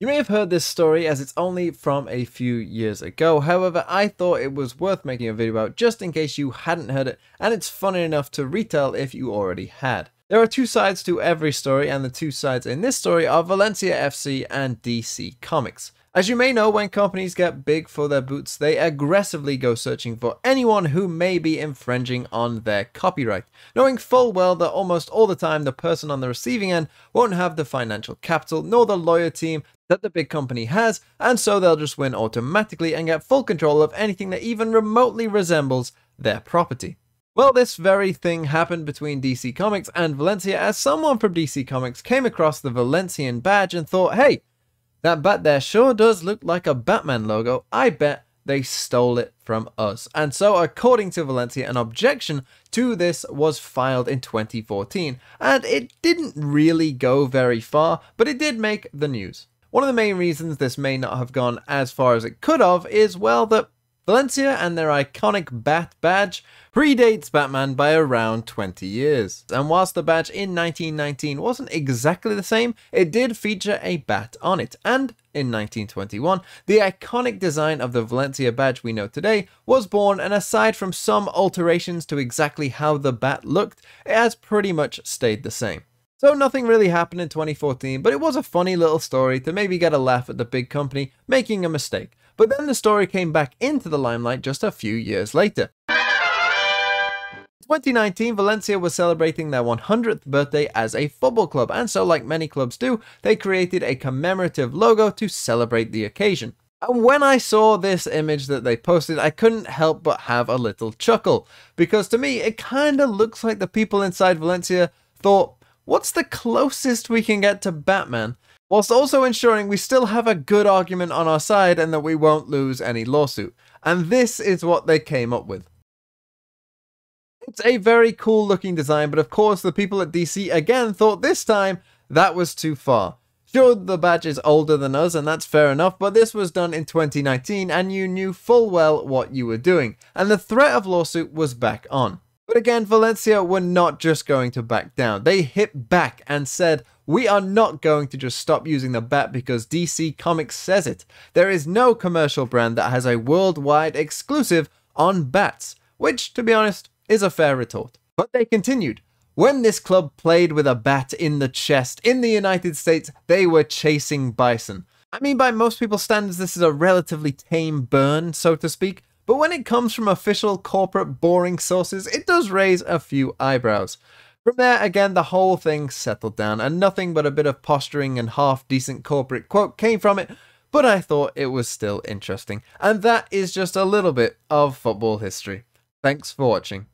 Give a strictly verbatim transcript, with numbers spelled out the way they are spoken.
You may have heard this story as it's only from a few years ago, however I thought it was worth making a video about just in case you hadn't heard it, and it's funny enough to retell if you already had. There are two sides to every story, and the two sides in this story are Valencia F C and D C Comics. As you may know, when companies get big for their boots, they aggressively go searching for anyone who may be infringing on their copyright, knowing full well that almost all the time the person on the receiving end won't have the financial capital nor the lawyer team that the big company has, and so they'll just win automatically and get full control of anything that even remotely resembles their property. Well, this very thing happened between D C Comics and Valencia as someone from D C Comics came across the Valencian badge and thought, hey, that bat there sure does look like a Batman logo. I bet they stole it from us. And so, according to Valencia, an objection to this was filed in twenty fourteen. And it didn't really go very far, but it did make the news. One of the main reasons this may not have gone as far as it could have is, well, that Valencia and their iconic bat badge predates Batman by around twenty years. And whilst the badge in nineteen nineteen wasn't exactly the same, it did feature a bat on it. And in nineteen twenty-one, the iconic design of the Valencia badge we know today was born, and aside from some alterations to exactly how the bat looked, it has pretty much stayed the same. So nothing really happened in twenty fourteen, but it was a funny little story to maybe get a laugh at the big company making a mistake. But then the story came back into the limelight just a few years later. In twenty nineteen, Valencia was celebrating their one hundredth birthday as a football club, and so like many clubs do, they created a commemorative logo to celebrate the occasion. And when I saw this image that they posted, I couldn't help but have a little chuckle, because to me, it kinda looks like the people inside Valencia thought, what's the closest we can get to Batman, whilst also ensuring we still have a good argument on our side and that we won't lose any lawsuit. And this is what they came up with. It's a very cool looking design, but of course the people at D C again thought this time that was too far. Sure, the badge is older than us, and that's fair enough, but this was done in twenty nineteen and you knew full well what you were doing, and the threat of lawsuit was back on. But again, Valencia were not just going to back down. They hit back and said, we are not going to just stop using the bat because D C Comics says it. There is no commercial brand that has a worldwide exclusive on bats, which, to be honest, is a fair retort. But they continued. When this club played with a bat in the chest in the United States, they were chasing bison. I mean, by most people's standards, this is a relatively tame burn, so to speak. But when it comes from official corporate boring sources, it does raise a few eyebrows. From there, again, the whole thing settled down, and nothing but a bit of posturing and half-decent corporate quote came from it, but I thought it was still interesting. And that is just a little bit of football history. Thanks for watching.